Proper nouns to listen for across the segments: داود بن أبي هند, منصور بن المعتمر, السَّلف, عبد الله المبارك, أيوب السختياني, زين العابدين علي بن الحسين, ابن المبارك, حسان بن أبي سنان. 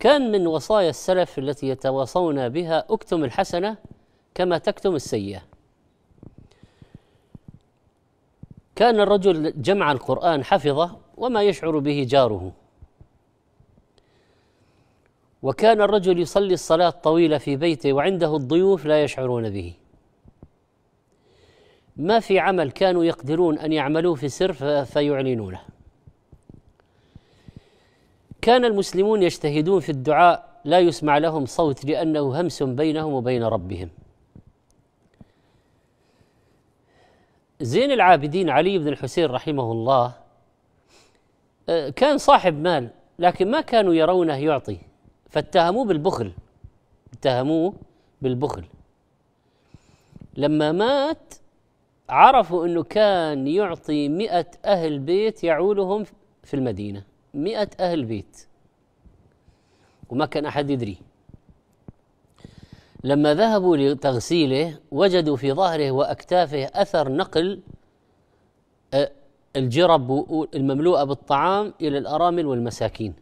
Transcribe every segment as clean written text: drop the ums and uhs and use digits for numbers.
كان من وصايا السلف التي يتواصون بها: اكتم الحسنة كما تكتم السيئة. كان الرجل جمع القرآن حفظه وما يشعر به جاره، وكان الرجل يصلي الصلاة الطويلة في بيته وعنده الضيوف لا يشعرون به. ما في عمل كانوا يقدرون أن يعملوه في سر فيعلنونه. كان المسلمون يجتهدون في الدعاء لا يسمع لهم صوت لأنه همس بينهم وبين ربهم. زين العابدين علي بن الحسين رحمه الله كان صاحب مال، لكن ما كانوا يرونه يعطي فاتهموه بالبخل، لما مات عرفوا أنه كان يعطي 100 أهل بيت يعولهم في المدينة، 100 أهل بيت، وما كان أحد يدري. لما ذهبوا لتغسيله وجدوا في ظهره وأكتافه أثر نقل الجرب المملوءة بالطعام إلى الأرامل والمساكين.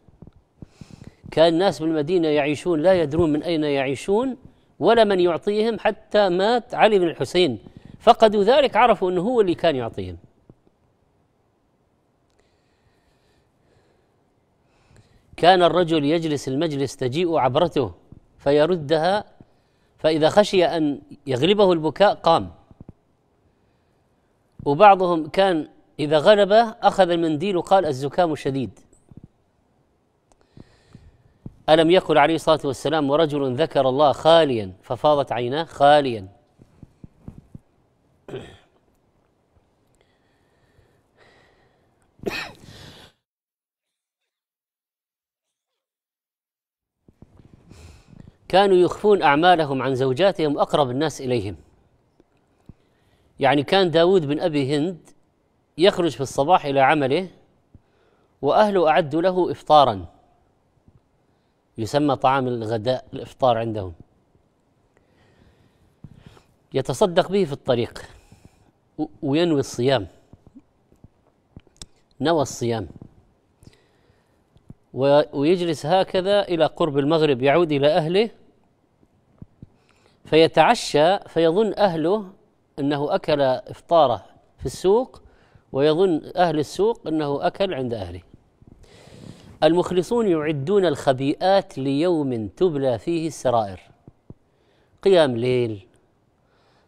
كان الناس بالمدينة يعيشون لا يدرون من أين يعيشون ولا من يعطيهم، حتى مات علي بن الحسين فقدوا ذلك، عرفوا أنه هو اللي كان يعطيهم. كان الرجل يجلس المجلس تجيء عبرته فيردها، فإذا خشي أن يغلبه البكاء قام، وبعضهم كان إذا غلبه أخذ المنديل وقال: الزكام شديد. ألم يقل عليه الصلاة والسلام: ورجل ذكر الله خاليا ففاضت عيناه خاليا. كانوا يخفون أعمالهم عن زوجاتهم أقرب الناس إليهم. يعني كان داود بن أبي هند يخرج في الصباح إلى عمله وأهله أعدوا له إفطارا، يسمى طعام الغداء الإفطار عندهم، يتصدق به في الطريق وينوي الصيام، نوى الصيام، ويجلس هكذا إلى قرب المغرب، يعود إلى أهله فيتعشى، فيظن أهله أنه أكل إفطاره في السوق، ويظن أهل السوق أنه أكل عند أهله. المخلصون يعدون الخبيئات ليوم تبلى فيه السرائر، قيام ليل،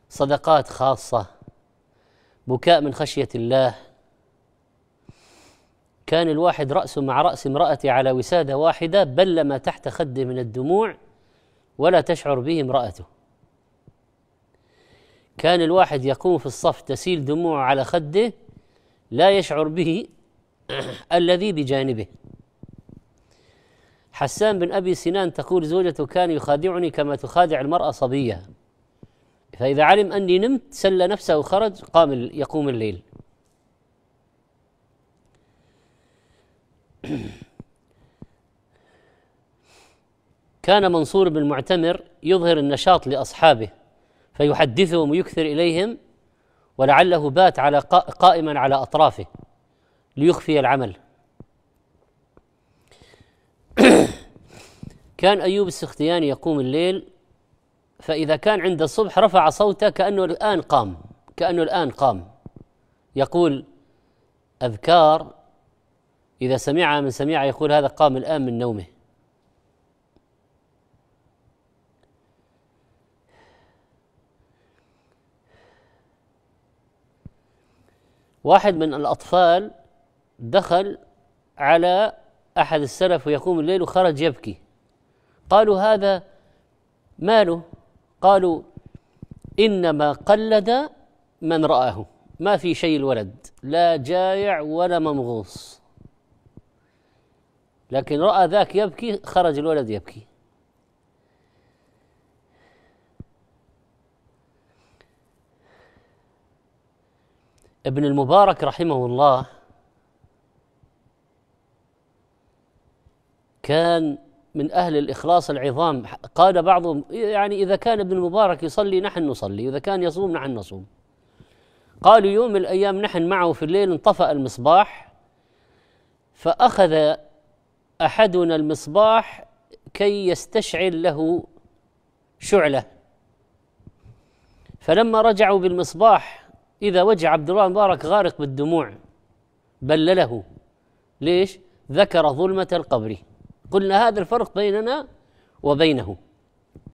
صدقات خاصة، بكاء من خشية الله. كان الواحد رأسه مع رأس امرأته على وسادة واحدة، بل ما تحت خده من الدموع ولا تشعر به امرأته. كان الواحد يقوم في الصف تسيل دموعه على خده لا يشعر به الذي بجانبه. حسان بن أبي سنان تقول: زوجته كان يخادعني كما تخادع المرأة صبية، فإذا علم أني نمت سل نفسه وخرج، يقوم الليل. كان منصور بن المعتمر يظهر النشاط لأصحابه فيحدثهم ويكثر إليهم، ولعله بات قائما على أطرافه ليخفي العمل. كان أيوب السختياني يقوم الليل، فإذا كان عند الصبح رفع صوته كأنه الآن قام، يقول أذكار إذا سمعها من سميعها يقول: هذا قام الآن من نومه. واحد من الأطفال دخل على أحد السلف ويقوم الليل وخرج يبكي، قالوا: هذا ماله؟ قالوا: إنما قلد من رآه، ما في شيء الولد، لا جائع ولا ممغوص، لكن رأى ذاك يبكي خرج الولد يبكي. ابن المبارك رحمه الله كان من أهل الإخلاص العظام. قال بعضهم: يعني إذا كان ابن المبارك يصلي نحن نصلي، وإذا كان يصوم نحن نصوم. قالوا: يوم من الأيام نحن معه في الليل انطفأ المصباح، فأخذ أحدنا المصباح كي يستشعل له شعلة. فلما رجعوا بالمصباح إذا وجه عبد الله المبارك غارق بالدموع بلله. ليش؟ ذكر ظلمة القبر. قلنا هذا الفرق بيننا وبينه،